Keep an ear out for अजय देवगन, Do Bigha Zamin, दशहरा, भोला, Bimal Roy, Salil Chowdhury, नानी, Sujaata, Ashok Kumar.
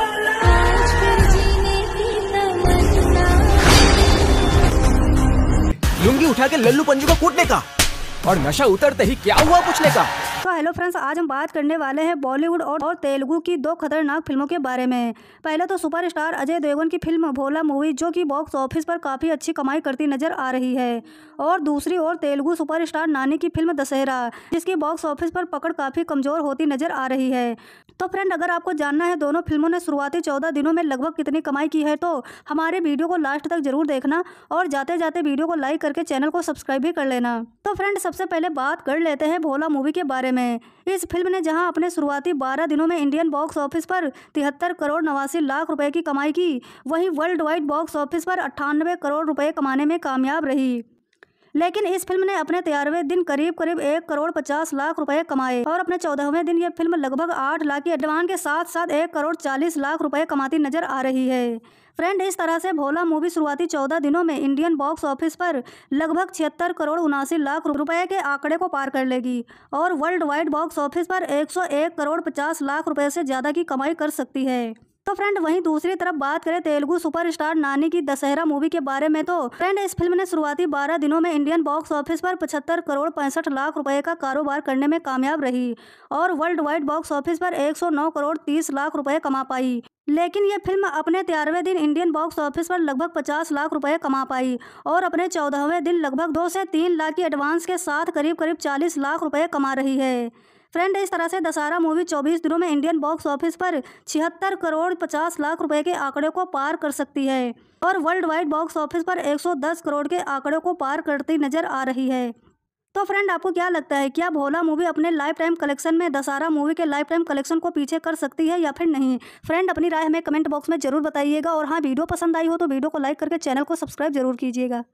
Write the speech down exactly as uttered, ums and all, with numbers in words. लुंगी उठा के लल्लू पंजू को कूटने का और नशा उतरते ही क्या हुआ पूछने का। तो हेलो फ्रेंड्स, आज हम बात करने वाले हैं बॉलीवुड और, और तेलुगु की दो खतरनाक फिल्मों के बारे में। पहले तो सुपरस्टार अजय देवगन की फिल्म भोला मूवी, जो कि बॉक्स ऑफिस पर काफ़ी अच्छी कमाई करती नजर आ रही है, और दूसरी ओर तेलुगु सुपरस्टार नानी की फिल्म दशहरा, जिसकी बॉक्स ऑफिस पर पकड़ काफ़ी कमज़ोर होती नजर आ रही है। तो फ्रेंड, अगर आपको जानना है दोनों फिल्मों ने शुरुआती चौदह दिनों में लगभग कितनी कमाई की है, तो हमारे वीडियो को लास्ट तक जरूर देखना और जाते जाते वीडियो को लाइक करके चैनल को सब्सक्राइब भी कर लेना। तो फ्रेंड, सबसे पहले बात कर लेते हैं भोला मूवी के बारे में। इस फिल्म ने जहां अपने शुरुआती बारह दिनों में इंडियन बॉक्स ऑफिस पर तिहत्तर करोड़ नवासी लाख रुपए की कमाई की, वहीं वर्ल्ड वाइड बॉक्स ऑफिस पर अट्ठानवे करोड़ रुपए कमाने में कामयाब रही। लेकिन इस फिल्म ने अपने तेरहवें दिन करीब करीब एक करोड़ पचास लाख रुपए कमाए और अपने चौदहवें दिन यह फिल्म लगभग आठ लाख की एडवांस के साथ साथ एक करोड़ चालीस लाख रुपए कमाती नजर आ रही है। फ्रेंड, इस तरह से भोला मूवी शुरुआती चौदह दिनों में इंडियन बॉक्स ऑफिस पर लगभग छिहत्तर करोड़ उनासी लाख रुपए के आंकड़े को पार कर लेगी और वर्ल्ड वाइड बॉक्स ऑफिस पर एक सौ एक करोड़ पचास लाख रुपए से ज़्यादा की कमाई कर सकती है। तो फ्रेंड, वहीं दूसरी तरफ बात करें तेलुगु सुपरस्टार नानी की दशहरा मूवी के बारे में, तो फ्रेंड, इस फिल्म ने शुरुआती बारह दिनों में इंडियन बॉक्स ऑफिस पर पचहत्तर करोड़ पैंसठ लाख रुपए का कारोबार करने में कामयाब रही और वर्ल्ड वाइड बॉक्स ऑफिस पर एक सौ नौ करोड़ तीस लाख रुपए कमा पाई। लेकिन यह फिल्म अपने तेरहवें दिन इंडियन बॉक्स ऑफिस पर लगभग पचास लाख रुपए कमा पाई और अपने चौदहवें दिन लगभग दो से तीन लाख की एडवांस के साथ करीब करीब चालीस लाख रुपए कमा रही है। फ्रेंड, इस तरह से दशहरा मूवी चौबीस दिनों में इंडियन बॉक्स ऑफिस पर छिहत्तर करोड़ पचास लाख रुपए के आंकड़े को पार कर सकती है और वर्ल्ड वाइड बॉक्स ऑफिस पर एक सौ दस करोड़ के आंकड़े को पार करती नजर आ रही है। तो फ्रेंड, आपको क्या लगता है, क्या भोला मूवी अपने लाइफ टाइम कलेक्शन में दशहरा मूवी के लाइफ टाइम कलेक्शन को पीछे कर सकती है या फिर नहीं? फ्रेंड, अपनी राय हमें कमेंट बॉक्स में जरूर बताइएगा और हाँ, वीडियो पसंद आई हो तो वीडियो को लाइक करके चैनल को सब्सक्राइब जरूर कीजिएगा।